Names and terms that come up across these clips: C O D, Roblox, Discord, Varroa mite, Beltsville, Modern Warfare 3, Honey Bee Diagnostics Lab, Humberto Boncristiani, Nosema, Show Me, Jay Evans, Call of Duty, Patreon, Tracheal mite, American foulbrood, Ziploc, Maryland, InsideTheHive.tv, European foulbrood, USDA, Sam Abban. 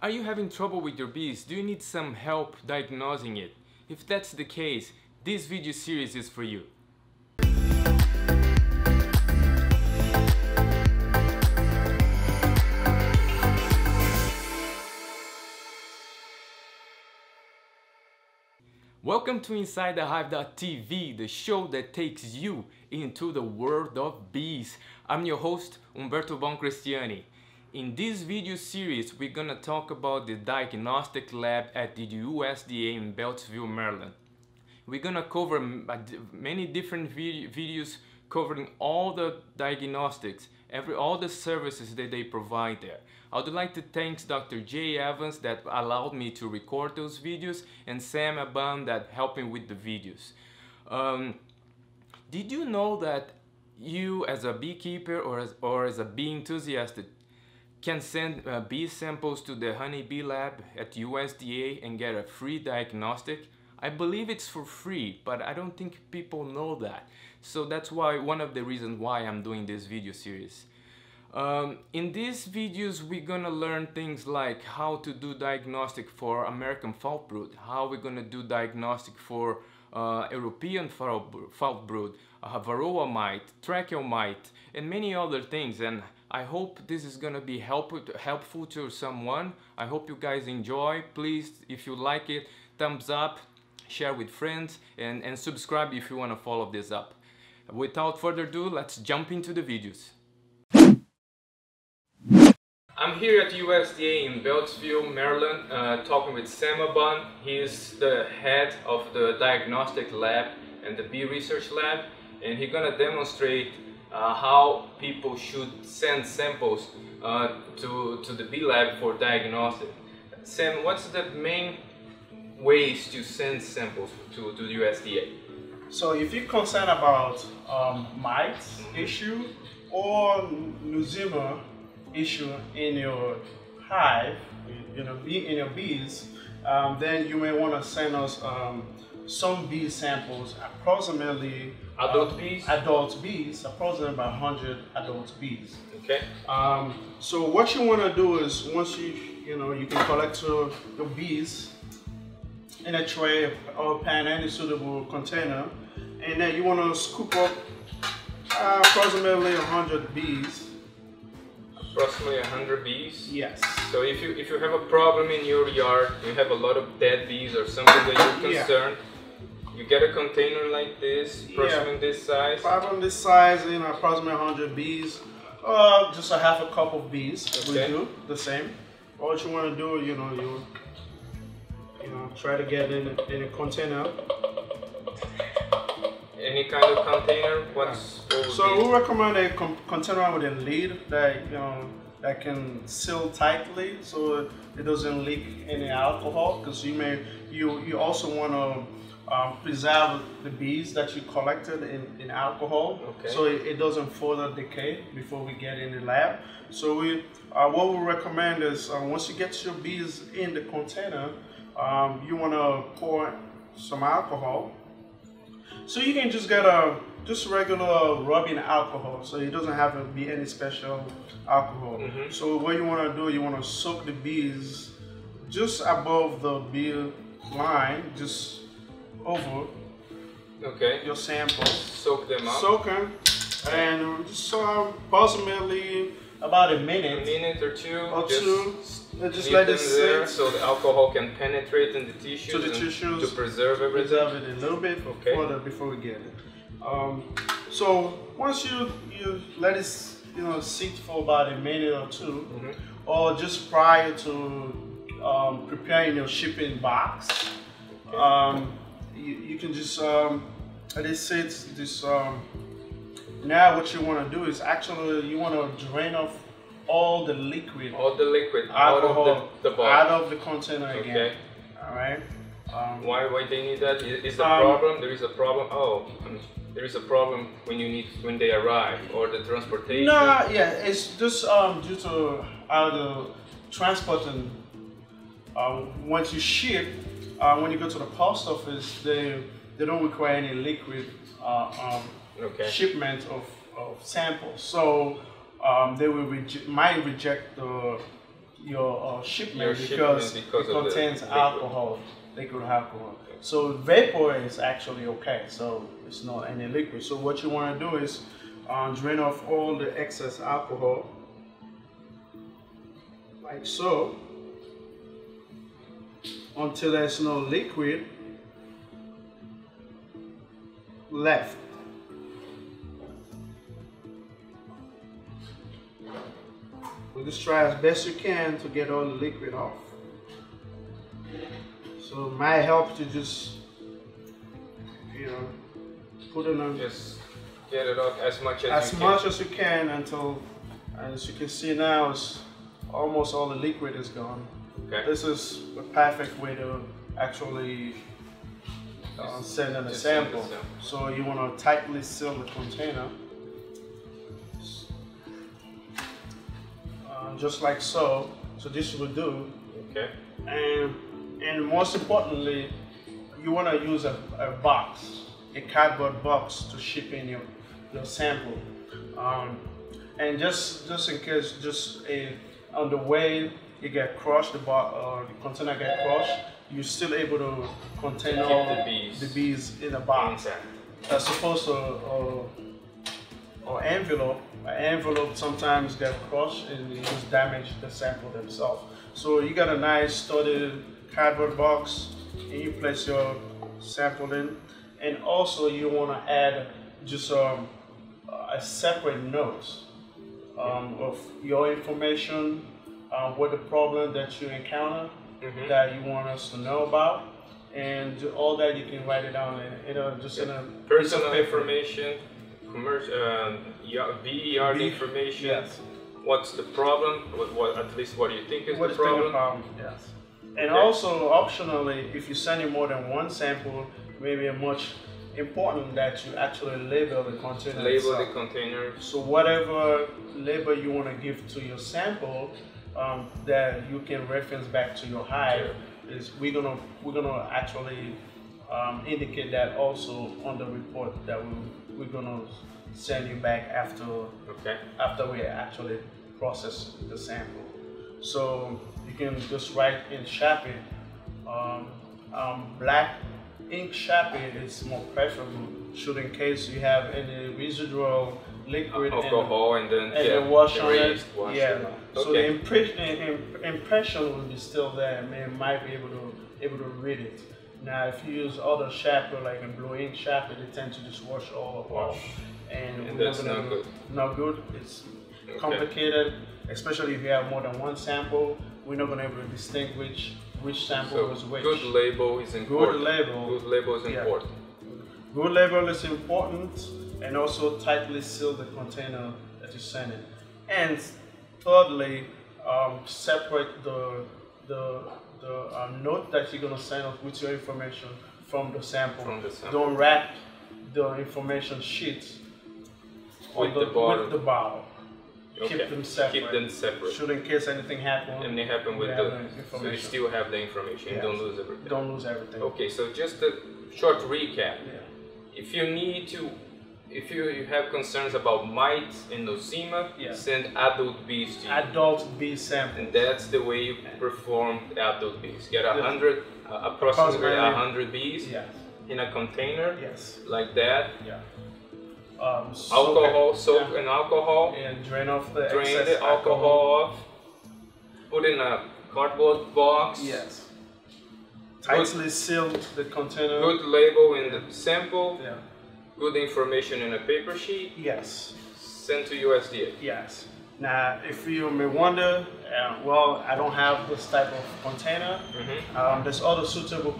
Are you having trouble with your bees? Do you need some help diagnosing it? If that's the case, this video series is for you. Welcome to InsideTheHive.tv, the show that takes you into the world of bees. I'm your host, Humberto Boncristiani. In this video series, we're gonna talk about the diagnostic lab at the USDA in Beltsville, Maryland. We're gonna cover many different videos covering all the diagnostics, all the services that they provide there. I would like to thank Dr. Jay Evans that allowed me to record those videos, and Sam Abban that helped me with the videos. Did you know that you, as a beekeeper or as a bee enthusiast, can send bee samples to the Honey Bee Lab at USDA and get a free diagnostic? I believe it's for free, but I don't think people know that. So that's why one of the reasons why I'm doing this video series. In these videos, we're gonna learn things like how to do diagnostic for American foulbrood, how we're gonna do diagnostic for European foulbrood, Varroa mite, Tracheal mite, and many other things. And I hope this is gonna be helpful to someone. I hope you guys enjoy. Please, if you like it, thumbs up, share with friends, and subscribe if you wanna follow this up. Without further ado, let's jump into the videos. I'm here at USDA in Beltsville, Maryland, talking with Sam Abban. He is the head of the diagnostic lab and the bee research lab, and he's gonna demonstrate how people should send samples to the bee lab for diagnostic. Sam, what's the main ways to send samples to the USDA? So if you're concerned about mites issue or Nosema issue in your hive, in your bees, then you may want to send us some bee samples, approximately adult bees, approximately about 100 adult bees. Okay. So what you want to do is, once you can collect your bees in a tray or pan, any suitable container, and then you want to scoop up approximately 100 bees. Approximately 100 bees? Yes. So if you have a problem in your yard, you have a lot of dead bees or something that you're concerned, you get a container like this, approximately this size. Problem this size, approximately 100 bees, or just a half a cup of bees. Okay. We do the same. What you want to do, you try to get in a container. Any kind of container? We recommend a container with a lid that that can seal tightly, so it doesn't leak any alcohol. Because you also want to preserve the bees that you collected in alcohol, okay, so it doesn't further decay before we get in the lab. So what we recommend is once you get your bees in the container, you want to pour some alcohol. So you can just get just regular rubbing alcohol, so it doesn't have to be any special alcohol. Mm-hmm. So what you want to do, you want to soak the bees just above the bee line, just over your samples. Soak them up. Soak them, and just approximately about a minute or two. Just let it sit, so the alcohol can penetrate in the tissues, to preserve everything. Preserve it a little bit before we get it. So once you let it sit for about a minute or two, mm-hmm, or just prior to preparing your shipping box, okay, you can just let it sit. Now what you want to do is actually you want to drain off all the liquid alcohol out of the bottle, out of the container again. Okay. All right. Why they need that? Is a problem? There is a problem. Oh, there is a problem when they arrive, or the transportation. No, yeah, it's just due to how the transporting. Once you ship, when you go to the post office, they don't require any liquid shipment of samples. So they might reject the your shipment because it contains alcohol, liquid alcohol. So vapor is actually okay, so it's not any liquid. So what you want to do is drain off all the excess alcohol, like so, until there's no liquid left. We'll just try as best you can to get all the liquid off. So it might help to just, you know, put it on. Just get it off as much as you can. As much as you can until, as you can see now, it's almost all the liquid is gone. Okay. This is a perfect way to actually send in a sample. So you want to tightly seal the container. Just like so. So this will do. Okay. And most importantly, you want to use a box, a cardboard box to ship in your sample. And just in case, on the way you get crushed, the container get crushed, you're still able to contain all the bees in a box. Exactly. As opposed to or envelope. An envelope sometimes get crushed and it just damage the sample themselves. So you got a nice studded cardboard box and you place your sample in, and also you want to add just a separate note of your information, what the problem that you encounter that you want us to know about, and all that you can write it down in in a personal information, VER information. Yes. What's the problem? At least what do you think is the problem? Yes. And also, optionally, if you send in more than one sample, maybe much important that you actually label the container. Label the container. So whatever label you want to give to your sample, that you can reference back to your hive, is we're gonna actually indicate that also on the report that we're gonna send you back after. Okay. After we actually process the sample. So you can just write in Sharpie. Black ink Sharpie is more preferable, should in case you have any residual liquid alcohol and the wash on it. Yeah. Okay. So the impression will be still there, and man might be able to read it. Now, if you use other Sharpie, like a blue ink Sharpie, they tend to just wash all off, and that's not good. Not good. It's complicated. Especially if you have more than one sample, we're not going to be able to distinguish which sample was which. Good label is important. Good label is important. Good label is important, and also tightly seal the container that you send in. And thirdly, separate the note that you're going to send off with your information from the sample. Don't wrap the information sheet with the bottle. Okay. Keep them separate. Should in case anything happen. And they happen with the so you still have the information. Yes. Don't lose everything. Okay, so just a short recap. Yeah. If you have concerns about mites and Nosema, send adult bees to you. Adult bee samples. And that's the way you perform adult bees. Get 100, approximately 100 bees in a container, like that. Yeah. Soak in alcohol, and drain off the excess alcohol off. Put in a cardboard box. Yes. Tightly seal the container. Good label in the sample. Yeah. Good information in a paper sheet. Yes. Sent to USDA. Yes. Now, if you may wonder, well, I don't have this type of container. There's other suitable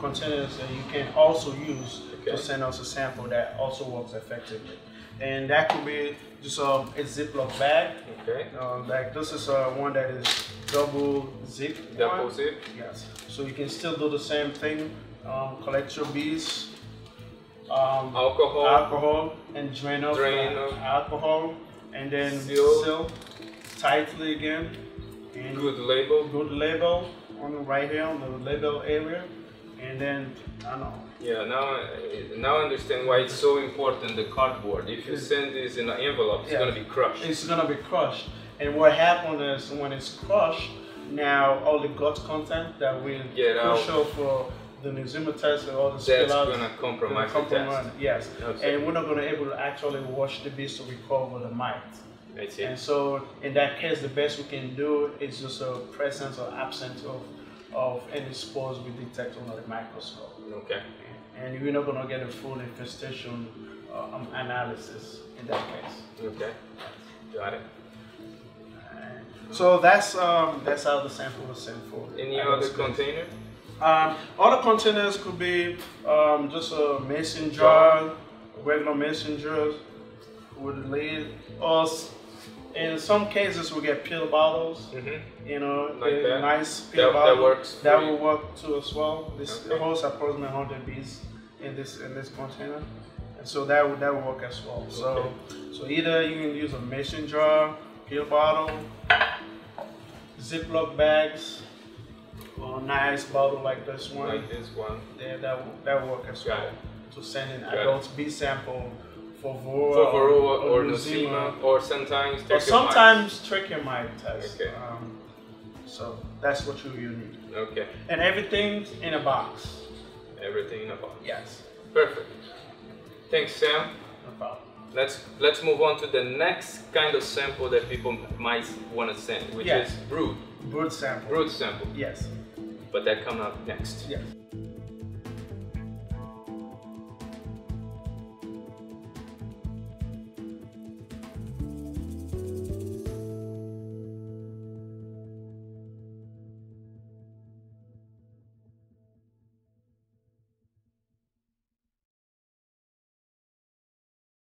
containers that you can also use to send us a sample that also works effectively. And that could be just a Ziploc bag. Okay. Like this is one that is double zip. Double zip. Yes. So you can still do the same thing. Collect your bees. Alcohol, and drain off alcohol, and then seal tightly again. And good label on the right here on the label area, and then I don't know. Yeah, now I understand why it's so important the cardboard. If you send this in an envelope, it's gonna be crushed. And what happens is when it's crushed, now all the gut content that will show for the Nosema test and all the spillouts. That's going to compromise the test. Yes, okay. And we're not going to be able to actually wash the bees to recover the mite. I see. And so in that case, the best we can do is just a presence or absence of any spores we detect under the microscope. Okay. And you're not going to get a full infestation analysis in that case. Okay, got it. So that's how the sample was sent for. Any other container? Other containers could be just a mason jar, regular mason jars with a lid. Or in some cases we get pill bottles. Mm-hmm. You know, like that. Nice pill bottle. That works. That will work too as well. This holds approximately 100 bees in this container, and so that would work as well. Okay. So either you can use a mason jar, pill bottle, Ziploc bags, or a nice bottle like this one. Like this one. Yeah, that work as well. To send an adult bee sample for Varroa or Nosema, or sometimes Tracheal mite test. Okay. So that's what you need. Okay. And everything's in a box. Everything in a box. Yes. Perfect. Thanks, Sam. No problem. Let's move on to the next kind of sample that people might want to send, which is brood sample. Yes. But that comes up next. Yes.